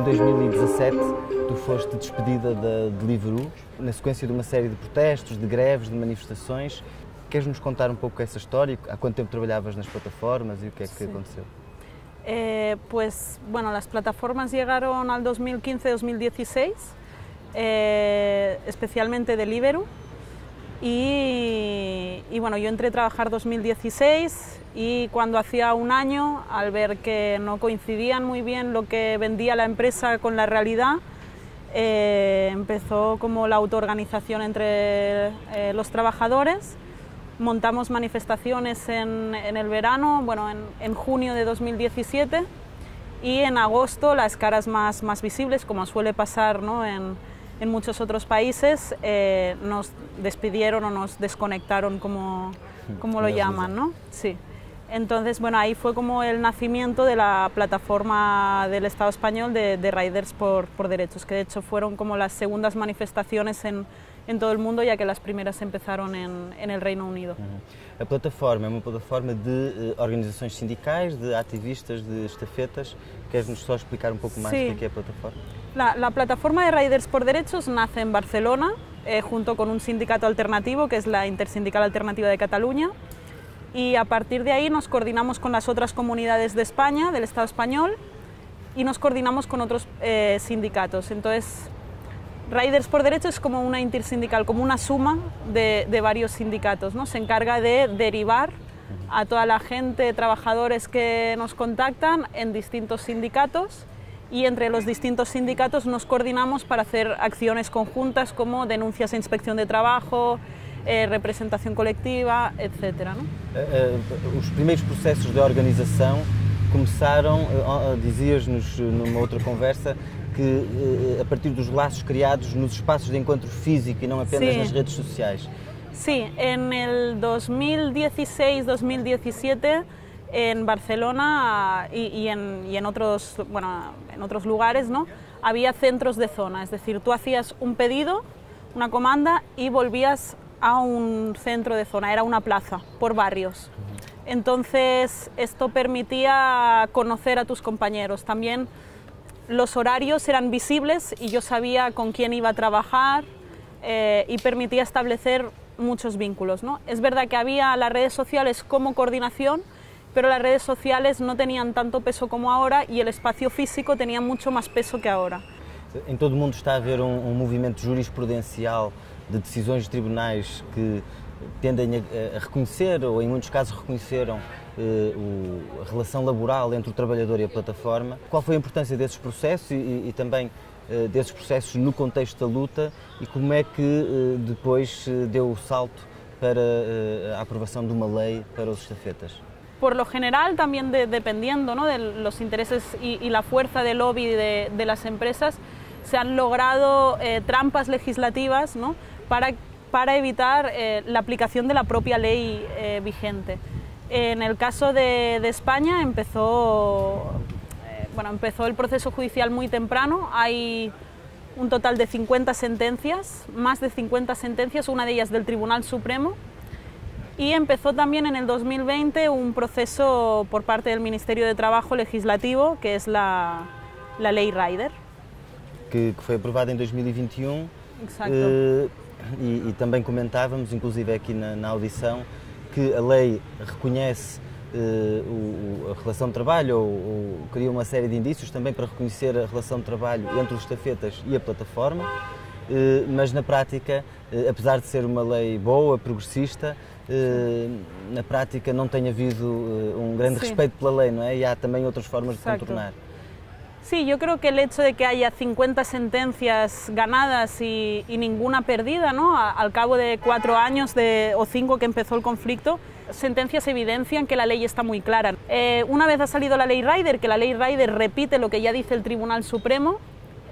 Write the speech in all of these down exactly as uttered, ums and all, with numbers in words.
Em dois mil e dezassete, tu foste despedida da Deliveroo, na sequência de uma série de protestos, de greves, de manifestações. Queres-nos contar um pouco essa história? Há quanto tempo trabalhavas nas plataformas e o que é que sí. aconteceu? Eh, pues, bueno, las plataformas llegaron al dos mil quince dos mil dieciséis, eh, especialmente Deliveroo. Y, y bueno, yo entré a trabajar dos mil dieciséis y cuando hacía un año, al ver que no coincidían muy bien lo que vendía la empresa con la realidad, eh, empezó como la autoorganización entre eh, los trabajadores. Montamos manifestaciones en, en el verano, bueno, en, en junio de dos mil diecisiete, y en agosto las caras más, más visibles, como suele pasar, ¿no?, en, en muchos otros países, eh, nos despidieron o nos desconectaron, como, como lo llaman, ¿no? Sí. Entonces, bueno, ahí fue como el nacimiento de la plataforma del Estado español de, de Riders por, por Derechos, que de hecho fueron como las segundas manifestaciones en, en todo el mundo, ya que las primeras empezaron en, en el Reino Unido. A plataforma é uma plataforma de eh, organizações sindicais, de ativistas, de estafetas. ¿Queres-nos só explicar un poco más sí. de qué es la plataforma? La, la plataforma de Riders por Derechos nace en Barcelona, eh, junto con un sindicato alternativo, que es la InterSindical Alternativa de Cataluña. Y a partir de ahí nos coordinamos con las otras comunidades de España, del Estado español, y nos coordinamos con otros eh, sindicatos. Entonces, Riders por Derechos es como una intersindical, como una suma de, de varios sindicatos, ¿no? Se encarga de derivar a toda la gente, trabajadores que nos contactan en distintos sindicatos, y entre los distintos sindicatos nos coordinamos para hacer acciones conjuntas como denuncias a inspección de trabajo, Eh, representación colectiva, etcétera, ¿no? Eh, eh, os primeiros processos de organização começaram, eh, dizias-nos numa outra conversa, que eh, a partir dos laços criados nos espaços de encontro físico e não apenas sí. nas redes sociais. Sí, en el dos mil dieciséis dos mil diecisiete en Barcelona y, y, en, y en, otros, bueno, en otros lugares, ¿no?, había centros de zona, es decir, tú hacías un pedido, una comanda y volvías a un centro de zona, era una plaza por barrios. Entonces esto permitía conocer a tus compañeros. También los horarios eran visibles y yo sabía con quién iba a trabajar, eh, y permitía establecer muchos vínculos, ¿no? Es verdad que había las redes sociales como coordinación, pero las redes sociales no tenían tanto peso como ahora y el espacio físico tenía mucho más peso que ahora. En todo el mundo está a haber un, un movimiento jurisprudencial de decisões de tribunais que tendem a, a reconhecer, ou em muitos casos reconheceram, eh, o, a relação laboral entre o trabalhador e a plataforma. Qual foi a importância desses processos e, e também eh, desses processos no contexto da luta, e como é que eh, depois deu o salto para eh, a aprovação de uma lei para os estafetas? Por lo general, también de, dependiendo, ¿no?, de los intereses y, y la fuerza del lobby de, de las empresas, se han logrado eh, trampas legislativas, ¿no?, para, para evitar eh, la aplicación de la propia ley eh, vigente. En el caso de, de España empezó, eh, bueno, empezó el proceso judicial muy temprano. Hay un total de cincuenta sentencias, más de cincuenta sentencias, una de ellas del Tribunal Supremo. Y empezó también en el dos mil veinte un proceso por parte del Ministerio de Trabajo Legislativo, que es la, la ley Rider. Que, que foi aprovada em dois mil e vinte e um. Exacto. Eh, e, e também comentávamos, inclusive aqui na, na audição, que a lei reconhece eh, o, a relação de trabalho, ou, ou cria uma série de indícios também para reconhecer a relação de trabalho entre os estafetas e a plataforma, eh, mas na prática, eh, apesar de ser uma lei boa, progressista, eh, na prática não tem havido eh, um grande Sim. respeito pela lei, não é? E há também outras formas Exacto. de contornar. Sí, yo creo que el hecho de que haya cincuenta sentencias ganadas y, y ninguna perdida, ¿no?, al cabo de cuatro años de, o cinco que empezó el conflicto, sentencias evidencian que la ley está muy clara. Eh, una vez ha salido la ley Rider, que la ley Rider repite lo que ya dice el Tribunal Supremo,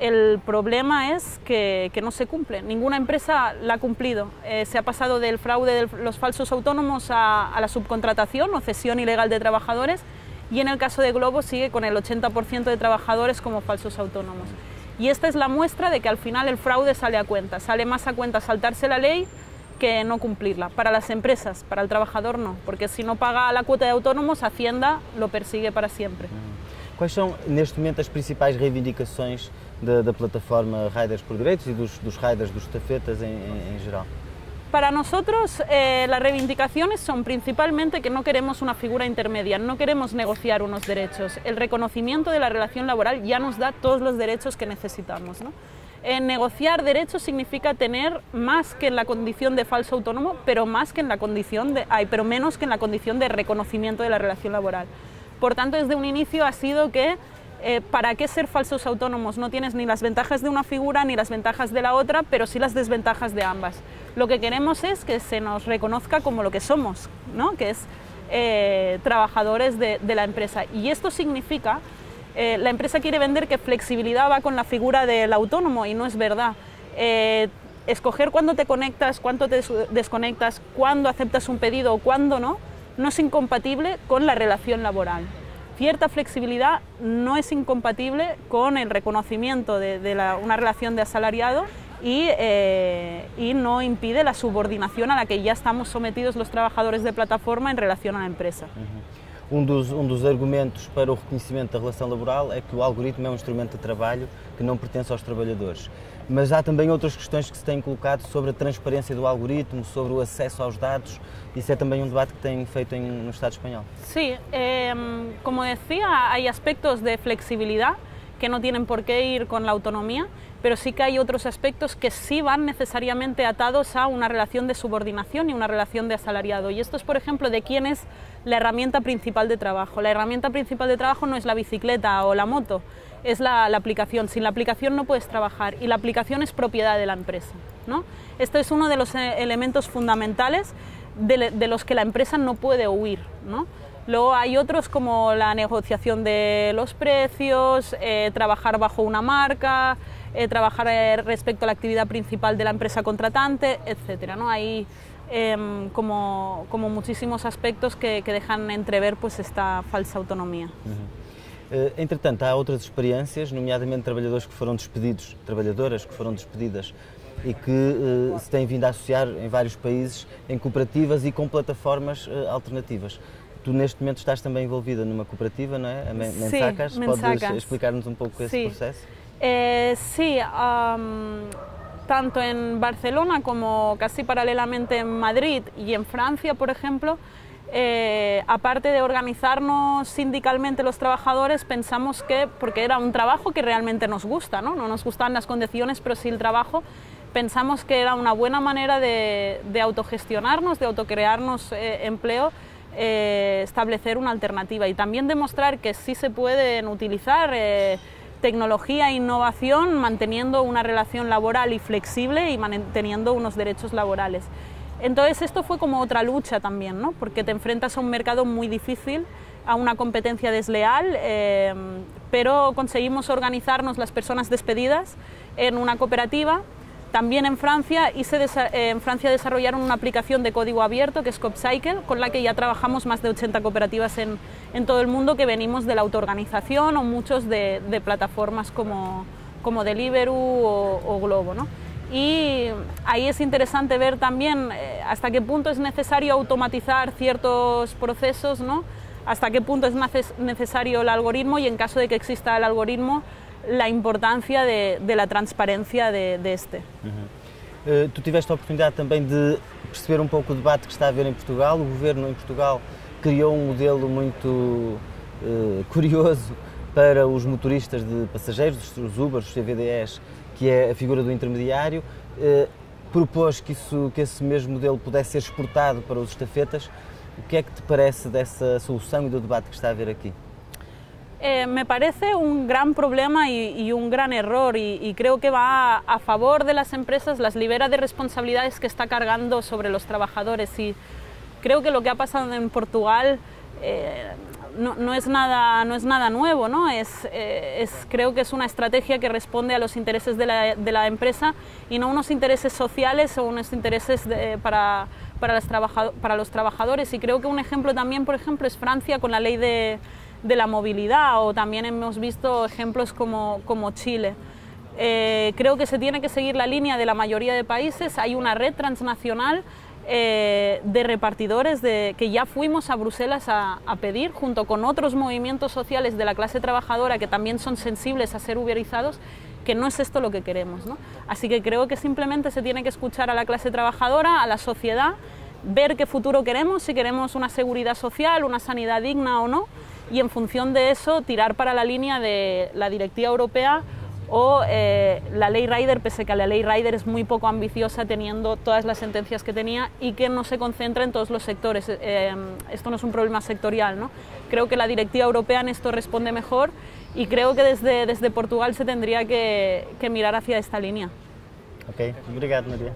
el problema es que, que no se cumple. Ninguna empresa la ha cumplido. Eh, se ha pasado del fraude de los falsos autónomos a, a la subcontratación o cesión ilegal de trabajadores. Y en el caso de Glovo sigue con el ochenta por ciento de trabajadores como falsos autónomos. Y esta es la muestra de que al final el fraude sale a cuenta, sale más a cuenta saltarse la ley que no cumplirla. Para las empresas, para el trabajador no, porque si no paga la cuota de autónomos, Hacienda lo persigue para siempre. Quais são, neste momento, as principais reivindicações da, da plataforma Riders por Derechos e dos, dos riders, dos estafetas em, em, em geral? Para nosotros eh, las reivindicaciones son principalmente que no queremos una figura intermedia, no queremos negociar unos derechos. El reconocimiento de la relación laboral ya nos da todos los derechos que necesitamos, ¿no? Eh, negociar derechos significa tener más que en la condición de falso autónomo, pero más que en la condición de, ay, pero menos que en la condición de reconocimiento de la relación laboral. Por tanto, desde un inicio ha sido que Eh, ¿para qué ser falsos autónomos? No tienes ni las ventajas de una figura ni las ventajas de la otra, pero sí las desventajas de ambas. Lo que queremos es que se nos reconozca como lo que somos, ¿no? Que es eh, trabajadores de, de la empresa. Y esto significa, eh, la empresa quiere vender que flexibilidad va con la figura del autónomo y no es verdad. Eh, escoger cuándo te conectas, cuándo te desconectas, cuándo aceptas un pedido o cuándo no, no es incompatible con la relación laboral. Cierta flexibilidad no es incompatible con el reconocimiento de, de la, una relación de asalariado y, eh, y no impide la subordinación a la que ya estamos sometidos los trabajadores de plataforma en relación a la empresa. Uhum. Um dos, um dos argumentos para o reconhecimento da relação laboral é que o algoritmo é um instrumento de trabalho que não pertence aos trabalhadores. Mas há também outras questões que se têm colocado sobre a transparência do algoritmo, sobre o acesso aos dados. Isso é também um debate que tem feito em, no Estado espanhol. Sí, eh, como decía, hay aspectos de flexibilidad que no tienen por qué ir con la autonomía, pero sí que hay otros aspectos que sí van necesariamente atados a una relación de subordinación y una relación de asalariado. Y esto es, por ejemplo, de quién es la herramienta principal de trabajo. La herramienta principal de trabajo no es la bicicleta o la moto, es la, la aplicación. Sin la aplicación no puedes trabajar y la aplicación es propiedad de la empresa, ¿no? Esto es uno de los elementos fundamentales de, de los que la empresa no puede huir, ¿no? Luego hay otros como la negociación de los precios, eh, trabajar bajo una marca, eh, trabajar respecto a la actividad principal de la empresa contratante, etcétera, ¿no? Hay eh, como, como muchísimos aspectos que, que dejan entrever pues, esta falsa autonomía. Uhum. Entretanto, há outras experiências, nomeadamente trabalhadores que foram despedidos, trabalhadoras que foram despedidas, e que eh, se têm vindo a associar em vários países em cooperativas e com plataformas eh, alternativas. Tú, en este momento, estás también envolvida en una cooperativa, ¿no es? Mensacas. Sí, Mensacas. ¿Puedes explicarnos un poco ese sí. proceso? Eh, sí, um, tanto en Barcelona como casi paralelamente en Madrid y en Francia, por ejemplo, eh, aparte de organizarnos sindicalmente los trabajadores, pensamos que, porque era un trabajo que realmente nos gusta, ¿no? No nos gustan las condiciones, pero sí el trabajo. Pensamos que era una buena manera de, de autogestionarnos, de autocrearnos eh, empleo, Eh, establecer una alternativa y también demostrar que sí se pueden utilizar eh, tecnología e innovación manteniendo una relación laboral y flexible y manteniendo unos derechos laborales. Entonces esto fue como otra lucha también, ¿no? Porque te enfrentas a un mercado muy difícil, a una competencia desleal, eh, pero conseguimos organizarnos las personas despedidas en una cooperativa. También en Francia, y se en Francia desarrollaron una aplicación de código abierto que es Coopcycle, con la que ya trabajamos más de ochenta cooperativas en, en todo el mundo que venimos de la autoorganización o muchos de, de plataformas como, como Deliveroo o, o Glovo, ¿no? Y ahí es interesante ver también hasta qué punto es necesario automatizar ciertos procesos, ¿no? Hasta qué punto es necesario el algoritmo y en caso de que exista el algoritmo, la importancia de, de la transparencia de, de este. Uhum. Uh, tu tiveste a oportunidade também de perceber um pouco o debate que está a haver em Portugal. O governo em Portugal criou um modelo muito uh, curioso para os motoristas de passageiros, os Ubers, os C V Ds, que é a figura do intermediário. Uh, propôs que, isso, que esse mesmo modelo pudesse ser exportado para os estafetas. O que é que te parece dessa solução e do debate que está a haver aqui? Eh, me parece un gran problema y, y un gran error y, y creo que va a, a favor de las empresas, las libera de responsabilidades que está cargando sobre los trabajadores y creo que lo que ha pasado en Portugal eh, no, no, es nada, no es nada nuevo, ¿no? Es, eh, es, creo que es una estrategia que responde a los intereses de la, de la empresa y no unos intereses sociales o unos intereses de, para, para, las trabaja, para los trabajadores y creo que un ejemplo también, por ejemplo, es Francia con la ley de de la movilidad o también hemos visto ejemplos como, como Chile. Eh, creo que se tiene que seguir la línea de la mayoría de países, hay una red transnacional eh, de repartidores de, que ya fuimos a Bruselas a, a pedir, junto con otros movimientos sociales de la clase trabajadora que también son sensibles a ser uberizados, que no es esto lo que queremos, ¿no? Así que creo que simplemente se tiene que escuchar a la clase trabajadora, a la sociedad, ver qué futuro queremos, si queremos una seguridad social, una sanidad digna o no, y en función de eso tirar para la línea de la directiva europea o eh, la ley Rider, pese que la ley Rider es muy poco ambiciosa teniendo todas las sentencias que tenía y que no se concentra en todos los sectores. Eh, esto no es un problema sectorial, ¿no? Creo que la directiva europea en esto responde mejor y creo que desde, desde Portugal se tendría que, que mirar hacia esta línea. Ok, gracias, María.